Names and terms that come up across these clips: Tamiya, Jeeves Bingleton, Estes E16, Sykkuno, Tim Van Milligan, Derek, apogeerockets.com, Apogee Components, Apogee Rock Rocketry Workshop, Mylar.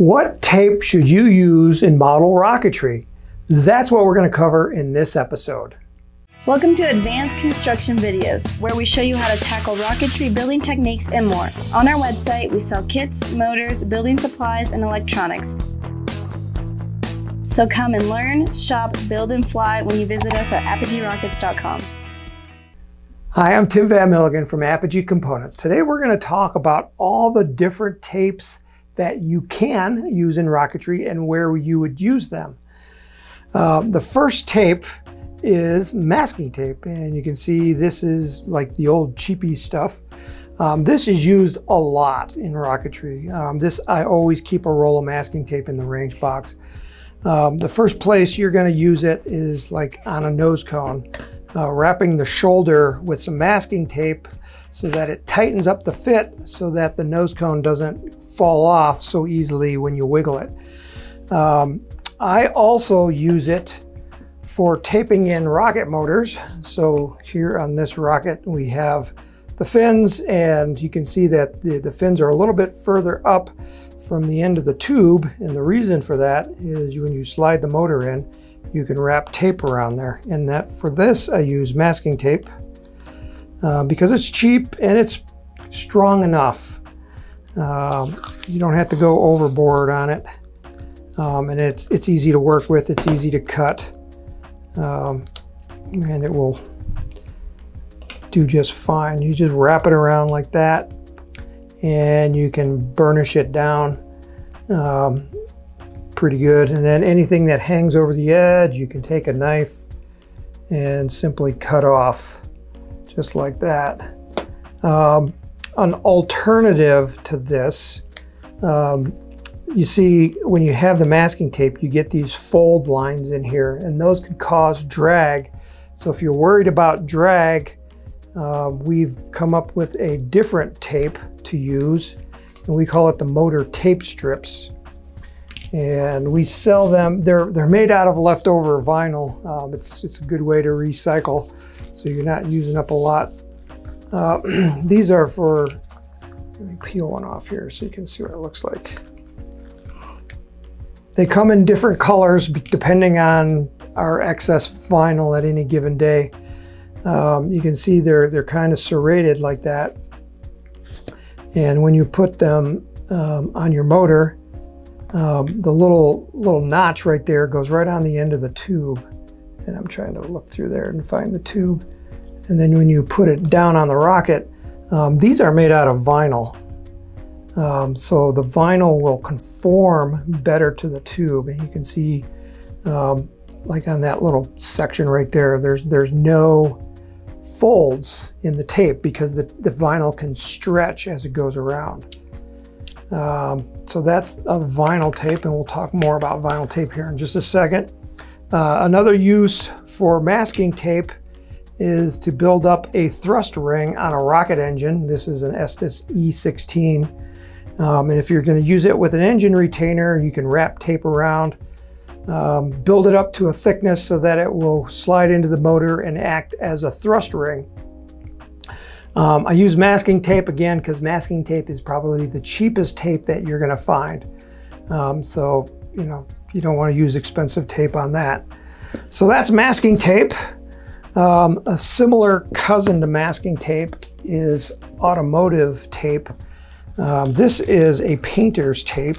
What tape should you use in model rocketry? That's what we're going to cover in this episode. Welcome to Advanced Construction Videos, where we show you how to tackle rocketry building techniques and more. On our website, we sell kits, motors, building supplies, and electronics. So come and learn, shop, build, and fly when you visit us at apogeerockets.com. Hi, I'm Tim Van Milligan from Apogee Components. Today we're going to talk about all the different tapes that you can use in rocketry and where you would use them. The first tape is masking tape, and you can see this is like the old cheapy stuff. This is used a lot in rocketry. I always keep a roll of masking tape in the range box. The first place you're going to use it is like on a nose cone, wrapping the shoulder with some masking tape so that it tightens up the fit so that the nose cone doesn't fall off so easily when you wiggle it. I also use it for taping in rocket motors. So here on this rocket, we have the fins, and you can see that the fins are a little bit further up from the end of the tube. And the reason for that is when you slide the motor in, you can wrap tape around there. And that for this, I use masking tape because it's cheap and it's strong enough. You don't have to go overboard on it. And it's easy to work with, it's easy to cut. And it will do just fine. You just wrap it around like that, and you can burnish it down pretty good. And then anything that hangs over the edge, you can take a knife and simply cut off just like that. An alternative to this, you see when you have the masking tape, you get these fold lines in here, and those could cause drag. So if you're worried about drag, we've come up with a different tape to use, and we call it the motor tape strips. And we sell them. They're made out of leftover vinyl. It's a good way to recycle, so you're not using up a lot. These are for, let me peel one off here so you can see what it looks like. They come in different colors depending on our excess vinyl at any given day. You can see they're kind of serrated like that. And when you put them on your motor, the little notch right there goes right on the end of the tube. And I'm trying to look through there and find the tube. And then when you put it down on the rocket, these are made out of vinyl. So the vinyl will conform better to the tube, and you can see like on that little section right there, there's no folds in the tape because the vinyl can stretch as it goes around. So that's a vinyl tape, and we'll talk more about vinyl tape here in just a second. Another use for masking tape is to build up a thrust ring on a rocket engine. This is an Estes E16. And if you're going to use it with an engine retainer, you can wrap tape around, build it up to a thickness so that it will slide into the motor and act as a thrust ring. I use masking tape again because masking tape is probably the cheapest tape that you're going to find. So, you know, you don't want to use expensive tape on that. So that's masking tape. A similar cousin to masking tape is automotive tape. This is a painter's tape,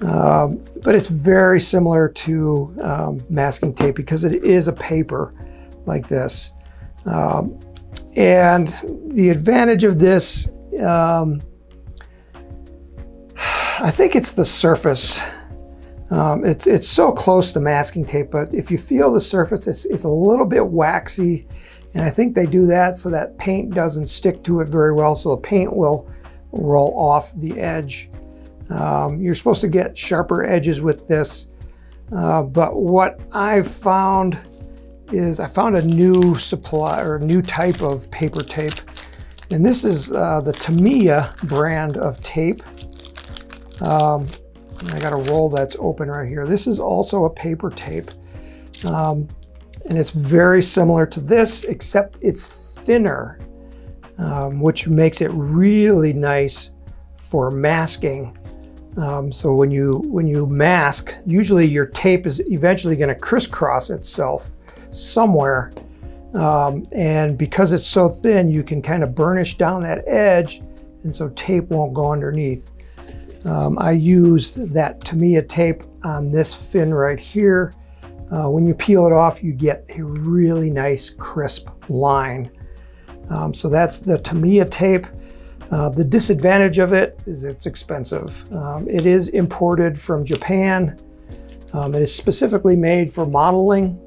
but it's very similar to masking tape because it is a paper like this. And the advantage of this, I think it's the surface. It's so close to masking tape, but if you feel the surface, it's a little bit waxy. And I think they do that so that paint doesn't stick to it very well. So the paint will roll off the edge. You're supposed to get sharper edges with this. But what I've found is I found a new supply or new type of paper tape. And this is the Tamiya brand of tape. I got a roll that's open right here. This is also a paper tape, and it's very similar to this, except it's thinner, which makes it really nice for masking. So when you mask, usually your tape is eventually going to crisscross itself somewhere. And because it's so thin, you can kind of burnish down that edge, and so tape won't go underneath. I used that Tamiya tape on this fin right here. When you peel it off, you get a really nice crisp line. So that's the Tamiya tape. The disadvantage of it is it's expensive. It is imported from Japan. It is specifically made for modeling.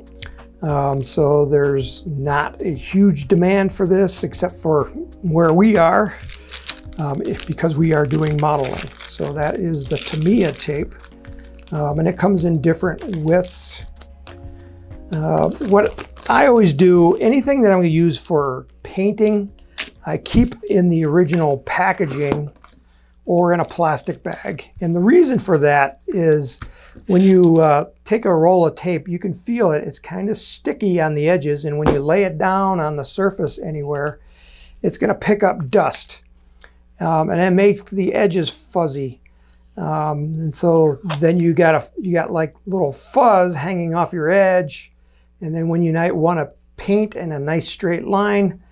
So there's not a huge demand for this, except for where we are, because we are doing modeling. So that is the Tamiya tape. And it comes in different widths. What I always do, anything that I'm going to use for painting, I keep in the original packaging or in a plastic bag. And the reason for that is when you take a roll of tape, you can feel it. It's kind of sticky on the edges. And when you lay it down on the surface anywhere, it's going to pick up dust. And it makes the edges fuzzy. And so then you got like little fuzz hanging off your edge. And then when you want to paint in a nice straight line,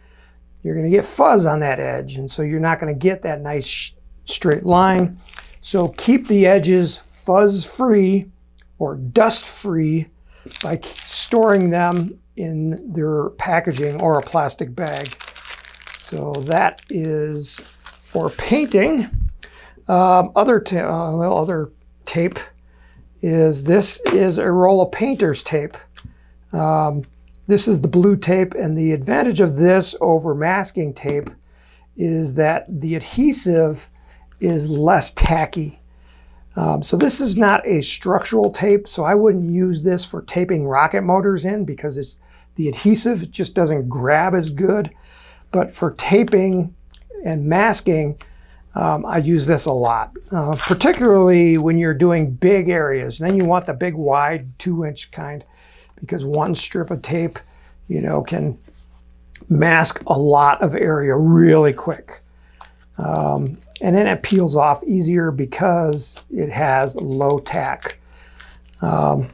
you're going to get fuzz on that edge. And so you're not going to get that nice straight line. So keep the edges fuzz-free or dust-free by storing them in their packaging or a plastic bag. So that is for painting. Other tape is, this is a roll of painter's tape. This is the blue tape, and the advantage of this over masking tape is that the adhesive is less tacky. So this is not a structural tape, so I wouldn't use this for taping rocket motors in, because it's the adhesive just doesn't grab as good. But for taping and masking, I use this a lot, particularly when you're doing big areas. Then you want the big, wide, 2-inch kind, because one strip of tape, you know, can mask a lot of area really quick. And then it peels off easier because it has low tack. But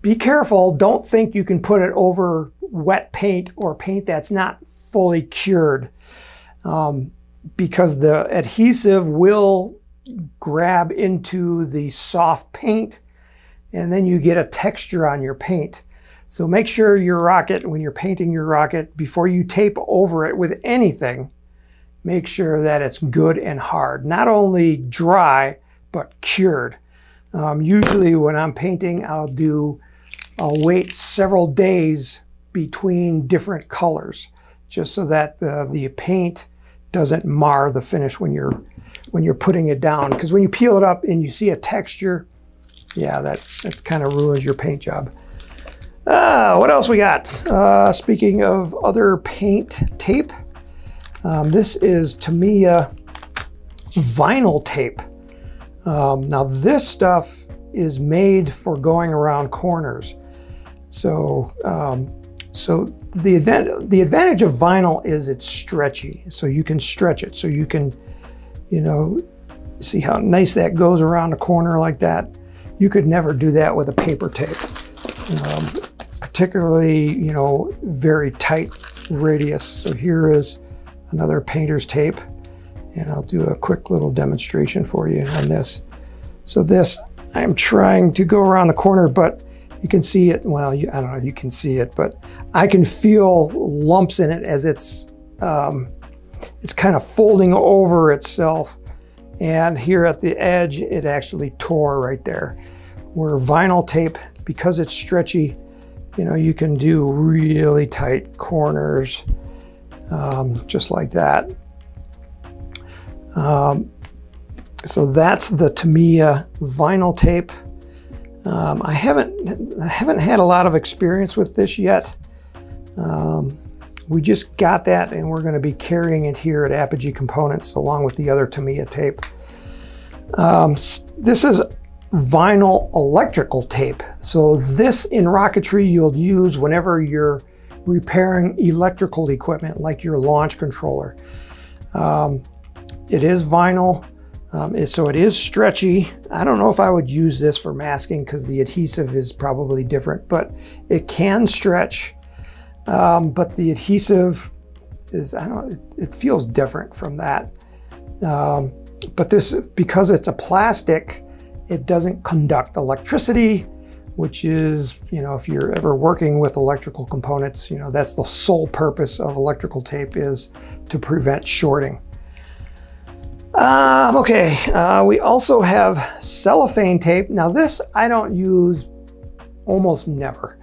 be careful. Don't think you can put it over wet paint or paint that's not fully cured, because the adhesive will grab into the soft paint, and then you get a texture on your paint. So make sure your rocket, when you're painting your rocket, before you tape over it with anything, make sure that it's good and hard. Not only dry, but cured. Usually when I'm painting, I'll wait several days between different colors, just so that the paint doesn't mar the finish when you're putting it down. Because when you peel it up and you see a texture, yeah, that kind of ruins your paint job. What else we got? Speaking of other paint tape, this is Tamiya vinyl tape. Now this stuff is made for going around corners. So, the advantage of vinyl is it's stretchy. So you can stretch it. So you can, you know, see how nice that goes around a corner like that. You could never do that with a paper tape, particularly, you know, very tight radius. So here is another painter's tape, and I'll do a quick little demonstration for you on this. So this, I'm trying to go around the corner, but you can see it. Well, I don't know if you can see it, but I can feel lumps in it as it's kind of folding over itself. And here at the edge, it actually tore right there. Where vinyl tape, because it's stretchy, you know, you can do really tight corners, just like that. So that's the Tamiya vinyl tape. I haven't had a lot of experience with this yet. We just got that, and we're going to be carrying it here at Apogee Components along with the other Tamiya tape. This is vinyl electrical tape. So this in rocketry you'll use whenever you're repairing electrical equipment like your launch controller. It is vinyl. So it is stretchy. I don't know if I would use this for masking because the adhesive is probably different, but it can stretch. But the adhesive is, it feels different from that. But this, because it's a plastic, it doesn't conduct electricity, which is, you know, if you're ever working with electrical components, you know, that's the sole purpose of electrical tape, is to prevent shorting. We also have cellophane tape. Now this I don't use almost never,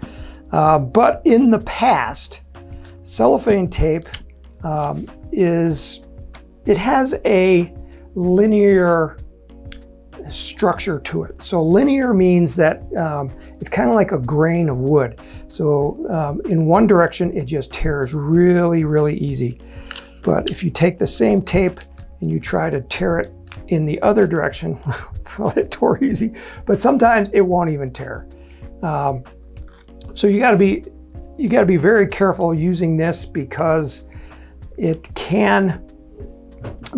but in the past, cellophane tape has a linear structure to it. So linear means that it's kind of like a grain of wood. So in one direction, it just tears really, really easy. But if you take the same tape and you try to tear it in the other direction, well, it tore easy, but sometimes it won't even tear. So you gotta be very careful using this because it can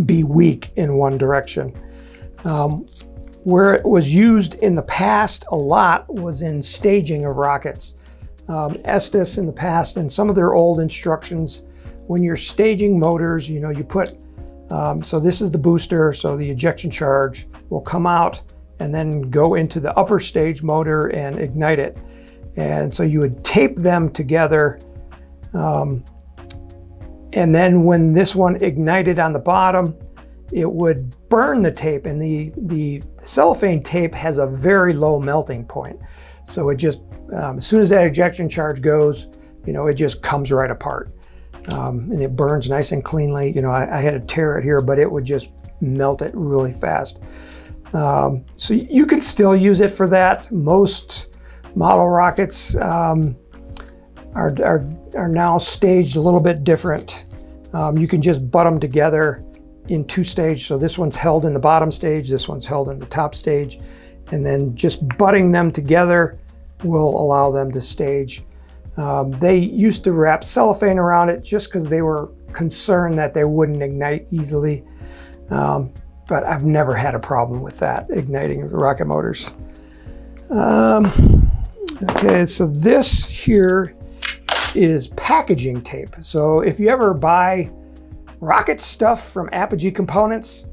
be weak in one direction. Where it was used in the past a lot was in staging of rockets. Estes in the past, and some of their old instructions, when you're staging motors, you know, you put, so this is the booster, so the ejection charge will come out and then go into the upper stage motor and ignite it. And so you would tape them together. And then when this one ignited on the bottom, it would burn the tape, and the cellophane tape has a very low melting point. So it just, as soon as that ejection charge goes, you know, it just comes right apart. And it burns nice and cleanly. You know, I had to tear it here, but it would just melt it really fast. So you can still use it for that. Most model rockets are now staged a little bit different. You can just butt them together in two stages. So this one's held in the bottom stage, this one's held in the top stage, and then just butting them together will allow them to stage. They used to wrap cellophane around it just because they were concerned that they wouldn't ignite easily. But I've never had a problem with that, igniting the rocket motors. Okay, so this here is packaging tape. So if you ever buy rocket stuff from Apogee Components,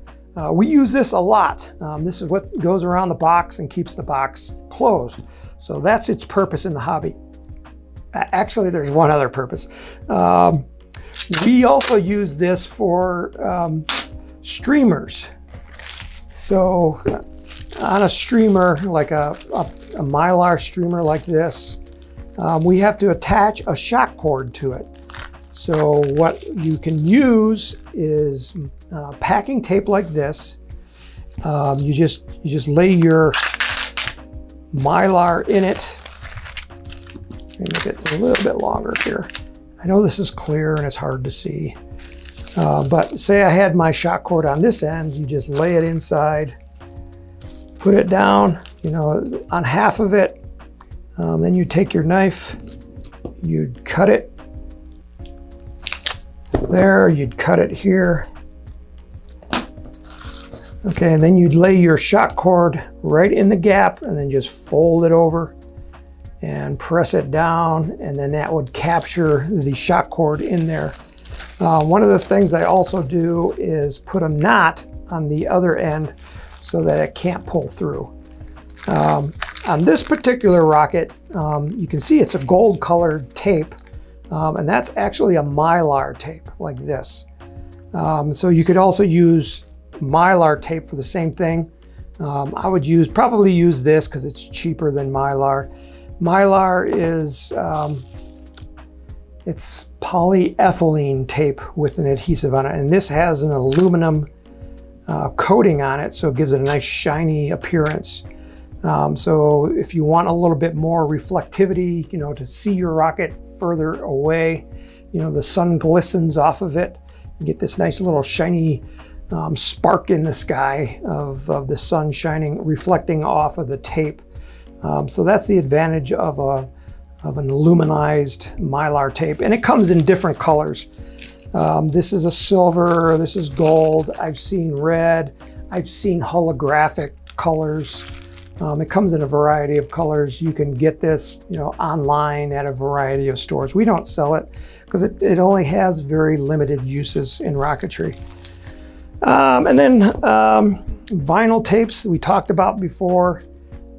we use this a lot. This is what goes around the box and keeps the box closed. So that's its purpose in the hobby. Actually, there's one other purpose. We also use this for streamers. So on a streamer, like a Mylar streamer like this, we have to attach a shock cord to it. So what you can use is packing tape like this. You just lay your Mylar in it. Make it a little bit longer here. I know this is clear and it's hard to see, but say I had my shock cord on this end, you just lay it inside, put it down, you know, on half of it. Then you take your knife, you'd cut it there, you'd cut it here. Okay, and then you'd lay your shock cord right in the gap and then just fold it over and press it down, and then that would capture the shock cord in there. One of the things I also do is put a knot on the other end so that it can't pull through. On this particular rocket, you can see it's a gold colored tape, and that's actually a Mylar tape like this. So you could also use Mylar tape for the same thing. I would probably use this because it's cheaper than Mylar. Mylar is, it's polyethylene tape with an adhesive on it. And this has an aluminum coating on it, so it gives it a nice shiny appearance. So if you want a little bit more reflectivity, you know, to see your rocket further away, you know, the sun glistens off of it. You get this nice little shiny spark in the sky of the sun shining, reflecting off of the tape. So that's the advantage of an aluminized Mylar tape, and it comes in different colors. This is a silver, this is gold, I've seen red, I've seen holographic colors. It comes in a variety of colors. You can get this, you know, online at a variety of stores. We don't sell it because it only has very limited uses in rocketry. And then vinyl tapes we talked about before.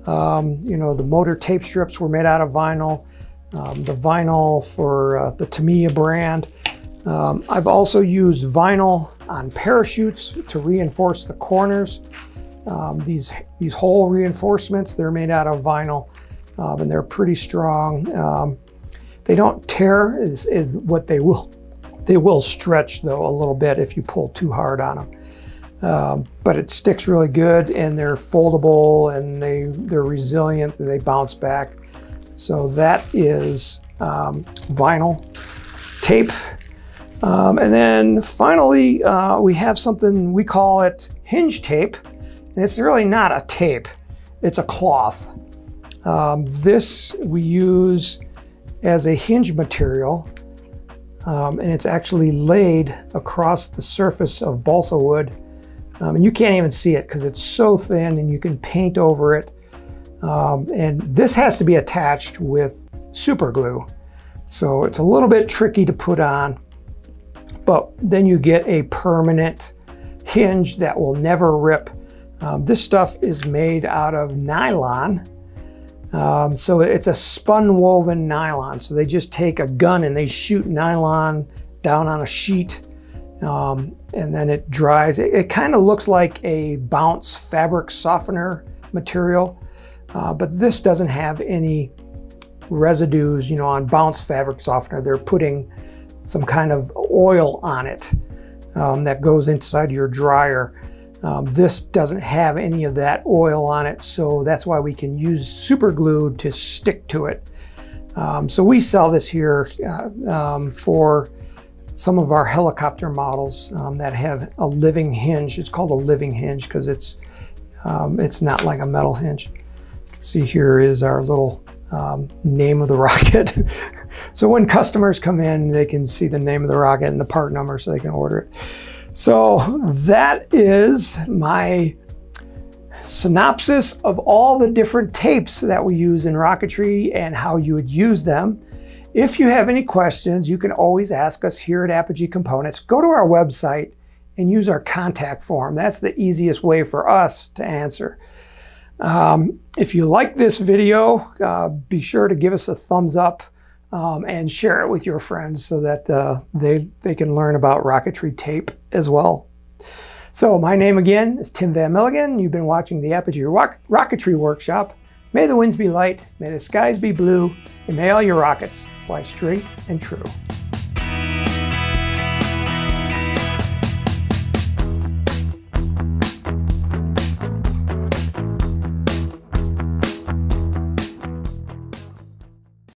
You know, the motor tape strips were made out of vinyl. The vinyl for the Tamiya brand. I've also used vinyl on parachutes to reinforce the corners. These hole reinforcements, they're made out of vinyl, and they're pretty strong. They don't tear is what they will. They will stretch though a little bit if you pull too hard on them. But it sticks really good, and they're foldable, and they're resilient, and they bounce back. So that is vinyl tape. And then finally, we have something, we call it hinge tape. And it's really not a tape, it's a cloth. This we use as a hinge material, and it's actually laid across the surface of balsa wood. And you can't even see it because it's so thin, and you can paint over it. And this has to be attached with super glue. So it's a little bit tricky to put on, but then you get a permanent hinge that will never rip. This stuff is made out of nylon. So it's a spun woven nylon. So they just take a gun and they shoot nylon down on a sheet. And then it dries. It kind of looks like a bounce fabric softener material, but this doesn't have any residues, you know, on bounce fabric softener. They're putting some kind of oil on it that goes inside your dryer. This doesn't have any of that oil on it, so that's why we can use super glue to stick to it. So we sell this here for some of our helicopter models that have a living hinge. It's called a living hinge because it's not like a metal hinge. You can see here is our little name of the rocket. So when customers come in, they can see the name of the rocket and the part number so they can order it. So that is my synopsis of all the different tapes that we use in rocketry and how you would use them. If you have any questions, you can always ask us here at Apogee Components. Go to our website and use our contact form. That's the easiest way for us to answer. If you like this video, be sure to give us a thumbs up and share it with your friends so that they can learn about rocketry tape as well. So my name again is Tim Van Milligan. You've been watching the Apogee Rock Rocketry Workshop. May the winds be light, may the skies be blue, and may all your rockets fly straight and true.